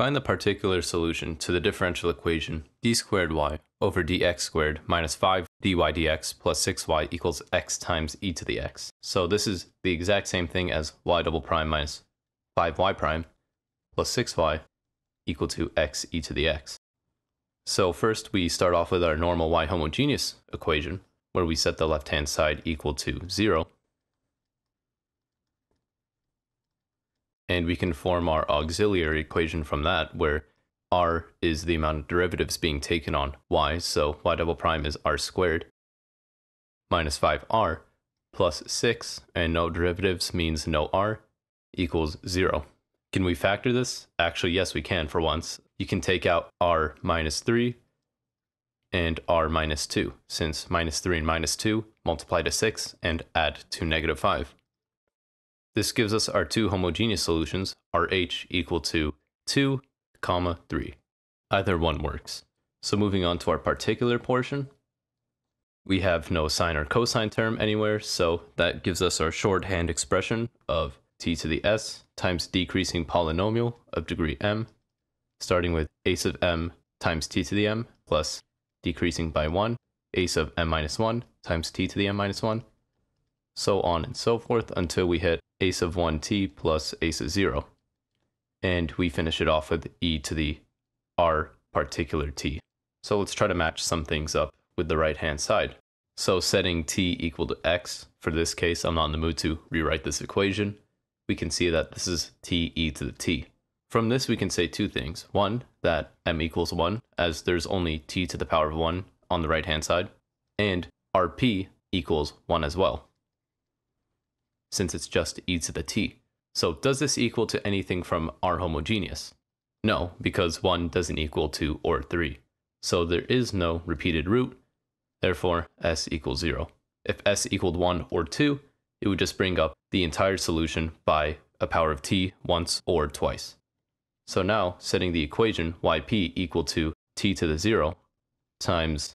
Find the particular solution to the differential equation d squared y over dx squared minus 5 dy dx plus 6y equals x times e to the x. So this is the exact same thing as y double prime minus 5y prime plus 6y equal to x e to the x. So first we start off with our normal y homogeneous equation, where we set the left-hand side equal to 0. And we can form our auxiliary equation from that, where r is the amount of derivatives being taken on y, so y double prime is r squared minus 5r plus 6, and no derivatives means no r, equals 0. Can we factor this? Actually, yes, we can for once. You can take out r minus 3 and r minus 2, since minus 3 and minus 2 multiply to 6 and add to negative 5. This gives us our two homogeneous solutions, RH equal to 2, 3. Either one works. So moving on to our particular portion, we have no sine or cosine term anywhere, so that gives us our shorthand expression of t to the s times decreasing polynomial of degree m, starting with a sub m times t to the m plus decreasing by 1, a sub m minus 1 times t to the m minus 1, so on and so forth until we hit a sub 1t plus a sub 0. And we finish it off with e to the r particular t. So let's try to match some things up with the right-hand side. So setting t equal to x, for this case I'm not in the mood to rewrite this equation, we can see that this is t e to the t. From this we can say two things. One, that m equals 1, as there's only t to the power of 1 on the right-hand side, and rp equals 1 as well, since it's just e to the t. So does this equal to anything from R homogeneous? No, because 1 doesn't equal 2 or 3. So there is no repeated root, therefore S equals 0. If S equaled 1 or 2, it would just bring up the entire solution by a power of t once or twice. So now, setting the equation yp equal to t to the 0 times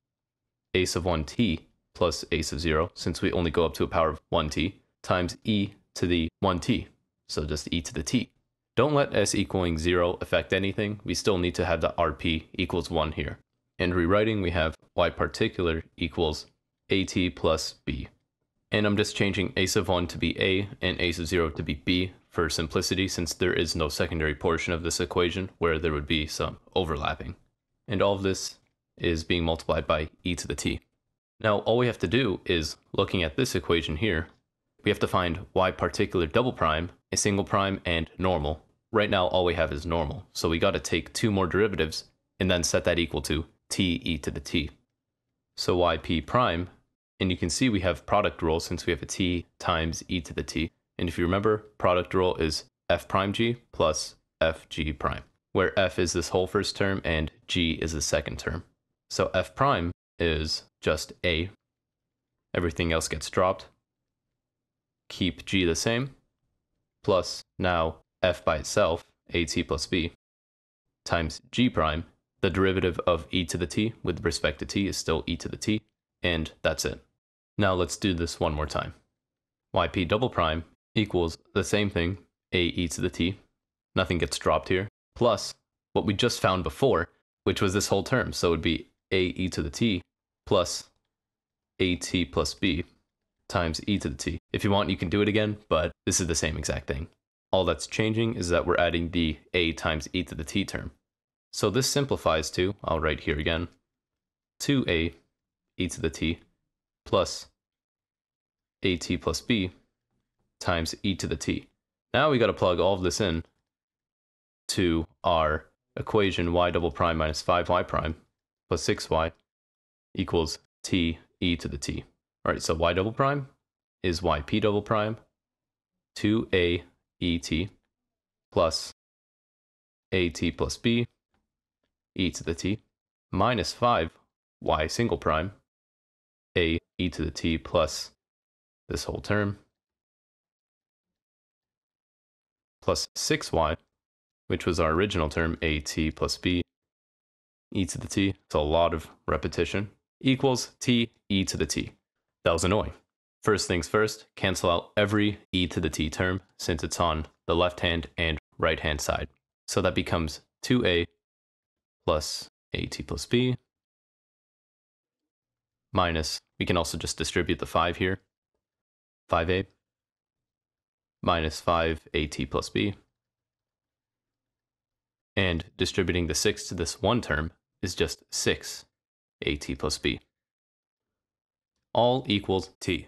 a sub 1t plus a sub 0, since we only go up to a power of 1t, times e to the 1t. So just e to the t. Don't let s equaling 0 affect anything, we still need to have the rp equals 1 here. And rewriting, we have y particular equals at plus b. And I'm just changing a sub 1 to be a and a sub 0 to be b for simplicity, since there is no secondary portion of this equation where there would be some overlapping. And all of this is being multiplied by e to the t. Now all we have to do is, looking at this equation here, we have to find y particular double prime, a single prime, and normal. Right now all we have is normal, so we got to take two more derivatives and then set that equal to t e to the t. So yp prime, and you can see we have product rule since we have a t times e to the t. And if you remember, product rule is f prime g plus f g prime, where f is this whole first term and g is the second term. So f prime is just a. Everything else gets dropped. Keep g the same, plus now f by itself, at plus b, times g prime, the derivative of e to the t with respect to t is still e to the t, and that's it. Now let's do this one more time. Yp double prime equals the same thing, a e to the t, nothing gets dropped here, plus what we just found before, which was this whole term, so it would be a e to the t plus at plus b, times e to the t. If you want, you can do it again, but this is the same exact thing. All that's changing is that we're adding the a times e to the t term. So this simplifies to, I'll write here again, 2a e to the t plus at plus b times e to the t. Now we got to plug all of this in to our equation y double prime minus 5y prime plus 6y equals t e to the t. Alright, so y double prime is yp double prime 2a et plus at plus b e to the t minus 5y single prime a e to the t plus this whole term plus 6y, which was our original term, at plus b e to the t, it's a lot of repetition, equals t e to the t. That was annoying. First things first, cancel out every e to the t term since it's on the left hand and right hand side. So that becomes 2a plus at plus b minus, we can also just distribute the 5 here, 5a minus 5at plus b. And distributing the 6 to this one term is just 6at plus b. All equals t.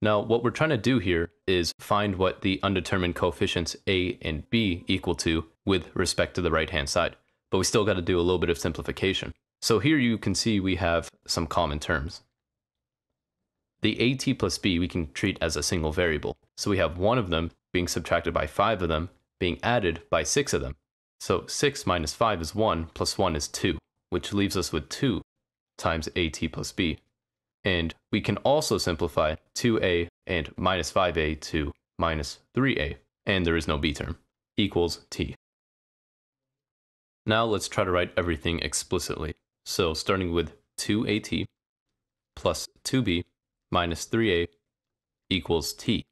Now, what we're trying to do here is find what the undetermined coefficients a and b equal to with respect to the right-hand side. But we still got to do a little bit of simplification. So here you can see we have some common terms. The at plus b we can treat as a single variable. So we have one of them being subtracted by 5 of them being added by 6 of them. So 6 minus 5 is 1 plus 1 is 2, which leaves us with 2 times at plus b. And we can also simplify 2a and minus 5a to minus 3a, and there is no b term, equals t. Now let's try to write everything explicitly. So starting with 2at plus 2b minus 3a equals t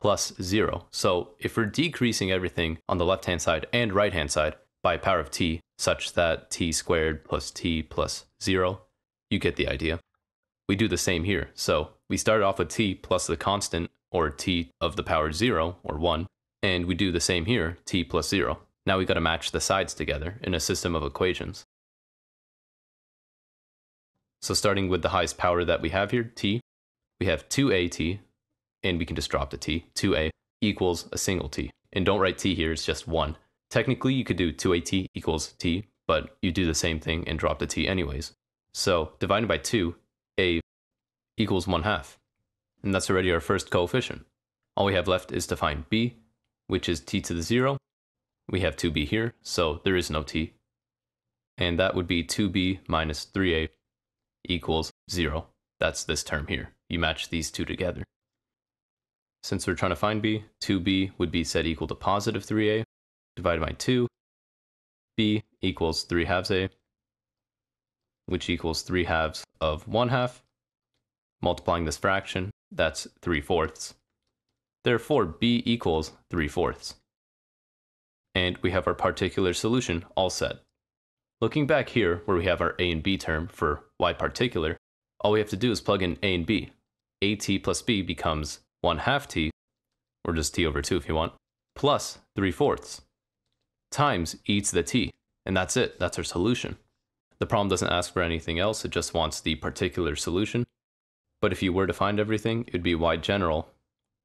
plus 0. So if we're decreasing everything on the left-hand side and right-hand side by a power of t, such that t squared plus t plus 0, you get the idea. We do the same here. So we start off with t plus the constant, or t of the power 0, or 1, and we do the same here, t plus 0. Now we've got to match the sides together in a system of equations. So starting with the highest power that we have here, t, we have 2at, and we can just drop the t. 2a equals a single t. And don't write t here, it's just 1. Technically, you could do 2at equals t, but you do the same thing and drop the t anyways. So divided by 2, a equals 1/2, and that's already our first coefficient. All we have left is to find b, which is t to the 0. We have 2b here, so there is no t, and that would be 2b minus 3a equals 0. That's this term here. You match these two together. Since we're trying to find b, 2b would be set equal to positive 3a divided by 2. b equals 3/2 a, which equals 3/2 of 1/2. Multiplying this fraction, that's 3/4. Therefore, b equals 3/4. And we have our particular solution all set. Looking back here, where we have our a and b term for y particular, all we have to do is plug in a and b. at plus b becomes 1/2 t, or just t over 2 if you want, plus 3/4, times e to the t. And that's it, that's our solution. The problem doesn't ask for anything else, it just wants the particular solution. But if you were to find everything, it would be y general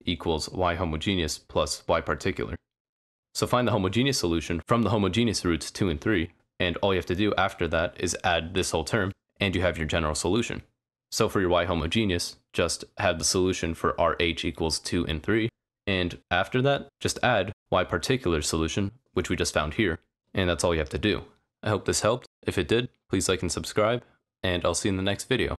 equals y homogeneous plus y particular. So find the homogeneous solution from the homogeneous roots 2 and 3, and all you have to do after that is add this whole term, and you have your general solution. So for your y homogeneous, just have the solution for RH equals 2 and 3, and after that, just add y particular solution, which we just found here, and that's all you have to do. I hope this helped. If it did, please like and subscribe, and I'll see you in the next video.